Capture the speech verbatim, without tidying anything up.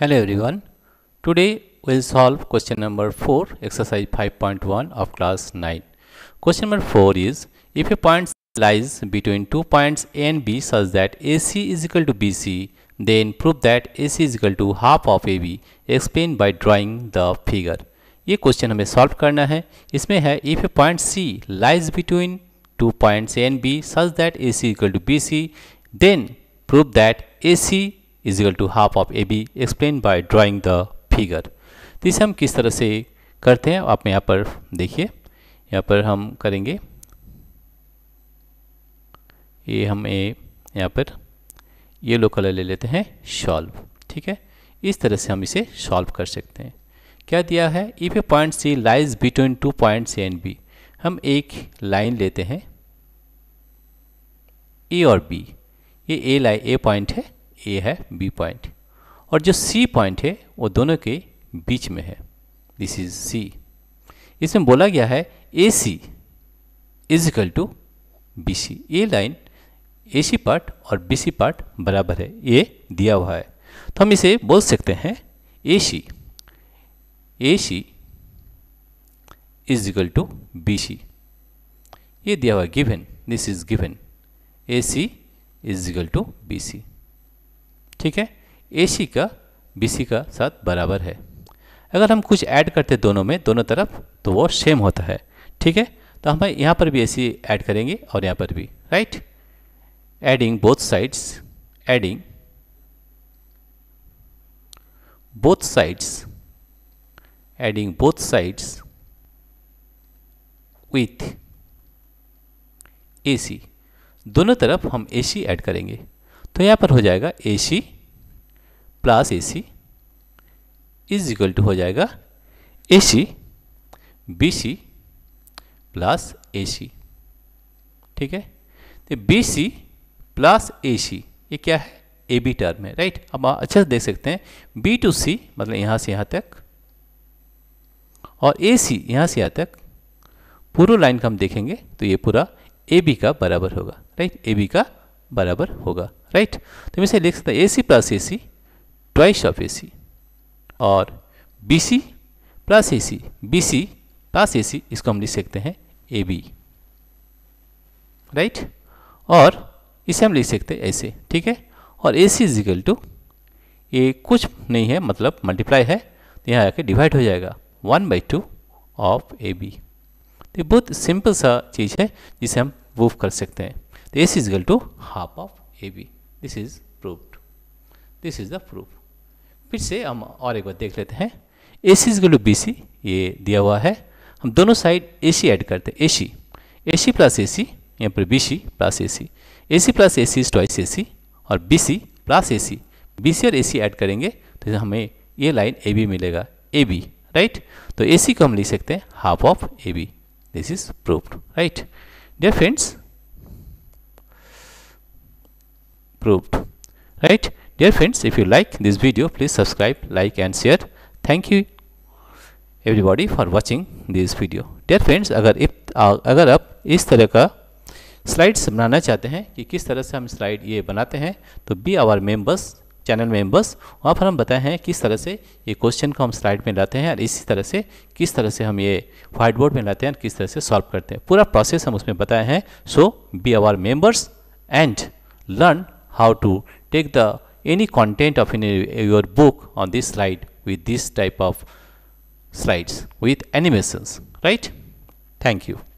Hello everyone, today we will solve question number four, exercise five point one of class nine. Question number four is, if a point lies between two points A and B such that A C is equal to B C, then prove that A C is equal to half of A B, explain by drawing the figure. ये question हमें solve करना है. इसमें है, if a point C lies between two points A and B such that A C is equal to B C, then prove that A C is equal to half of A B, explain by drawing the figure. तो इसे हम किस तरह से करते हैं आप यहाँ पर देखिए. यहाँ पर हम करेंगे ये, हम ए यहाँ पर येलो कलर ले लेते हैं, सॉल्व. ठीक है, इस तरह से हम इसे सॉल्व कर सकते हैं. क्या दिया है, if a point C lies between two points A and B. हम एक लाइन लेते हैं ए और बी. ये ए लाइन ए पॉइंट है, ए है बी पॉइंट, और जो सी पॉइंट है वो दोनों के बीच में है. This is C. इसमें बोला गया है A C is equal to B C. ये लाइन ए सी पार्ट और बी सी पार्ट बराबर है, ये दिया हुआ है. तो हम इसे बोल सकते हैं A C A C is equal to B C. ये दिया हुआ है given, this is given A C is equal to B C. ठीक है, A C का B C का साथ बराबर है. अगर हम कुछ ऐड करते दोनों में, दोनों तरफ, तो वो सेम होता है. ठीक है, तो हम यहाँ पर भी A C ऐड करेंगे और यहाँ पर भी, right. Adding both sides, adding both sides, adding both sides with A C. दोनों तरफ हम A C ऐड करेंगे तो यहाँ पर हो जाएगा A C plus A C is equal to हो जाएगा A C B C plus A C. ठीक है, तो B C plus A C ये क्या है, A B टर्म है, राइट. अब आप अच्छे से देख सकते हैं B टू C मतलब यहाँ से यहाँ तक, और A C यहाँ से यहाँ तक. पूरा लाइन का हम देखेंगे तो ये पूरा A B का बराबर होगा, राइट. A B का बराबर होगा, राइट. तो हम इसे लिख सकते हैं A C plus A C twice of A C, और B C plus A C, B C plus A C इसको हम लिख सकते हैं A B, राइट. और इसे हम लिख सकते हैं ऐसे. ठीक है, और A C is equal to, ये कुछ नहीं है मतलब मल्टीप्लाई है, तो यहाँ आके डिवाइड हो जाएगा one by two of A B. तो बहुत सिंपल सा चीज़ है जिसे हम प्रूव कर सकते हैं. तो A C is equal to half of A B. This is proved, this is the proof. फिर से हम और एक बार देख लेते हैं. A C is equal to B C ये दिया हुआ है. हम दोनों साइड A C ऐड करते हैं. AC AC plus A C, यहाँ पर BC plus AC, AC plus AC is twice AC, और BC प्लस AC, BC और AC ऐड करेंगे तो हमें ये लाइन A B मिलेगा, A B, राइट. तो A C को हम लिख सकते हैं half of A B. This is proved, right. Dear friends, proved, right. Dear friends, if you like this video, please subscribe, like and share. Thank you everybody for watching this video. Dear friends, अगर if अगर आप इस तरह का slides बनाना चाहते हैं कि किस तरह से हम स्लाइड ये बनाते हैं, तो be our members channel members, वहाँ पर हम बताए हैं किस तरह से ये क्वेश्चन को हम स्लाइड में लाते हैं, और इसी तरह से किस तरह से हम ये व्हाइट बोर्ड में लाते हैं और किस तरह से सॉल्व करते हैं. पूरा प्रोसेस हम उसमें बताए हैं. So be our members and learn how to take the any content of any, your book on this slide with this type of slides with animations, right. Thank you.